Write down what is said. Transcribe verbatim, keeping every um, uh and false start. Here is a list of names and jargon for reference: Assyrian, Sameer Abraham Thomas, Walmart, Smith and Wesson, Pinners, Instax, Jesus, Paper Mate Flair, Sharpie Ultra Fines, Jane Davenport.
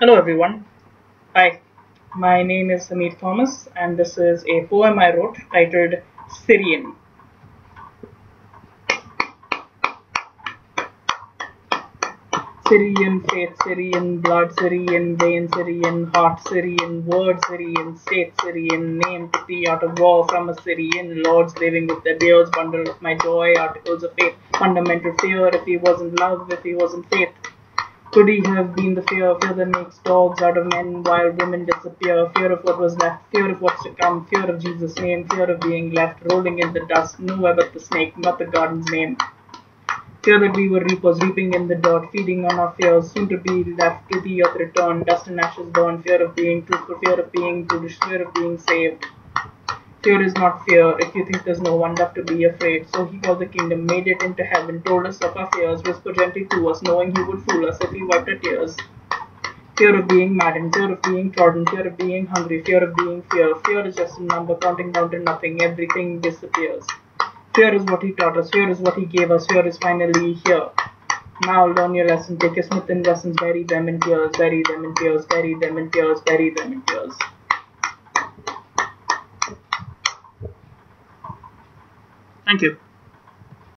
Hello everyone. Hi, my name is Sameer Thomas and this is a poem I wrote titled Syrian. Syrian faith, Syrian blood, Syrian vein, Syrian heart, Syrian word, Syrian state, Syrian name, pity out of war from Assyrian lords, living with their beards, bundle of my joy, articles of faith, fundamental fear, if he wasn't love, if he wasn't faith. Could he have been the fear, fear that makes dogs out of men while women disappear, fear of what was left, fear of what's to come, fear of Jesus' name, fear of being left, rolling in the dust, nowhere but the snake, not the garden's name. Fear that we were reapers, reaping in the dirt, feeding on our fears, soon to be left, to the earth return, dust and ashes burn, fear of being truthful, fear of being foolish, fear of being saved. Fear is not fear, if you think there's no one left to be afraid. So he called the kingdom, made it into heaven, told us of our fears, whispered gently to us, knowing he would fool us if he wiped our tears. Fear of being maddened, fear of being trodden, fear of being hungry, fear of being fear. Fear is just a number, counting down to nothing, everything disappears. Fear is what he taught us, fear is what he gave us, fear is finally here. Now learn your lesson, take your Smith and Wessons, bury them in tears, bury them in tears, bury them in tears, bury them in tears. Thank you.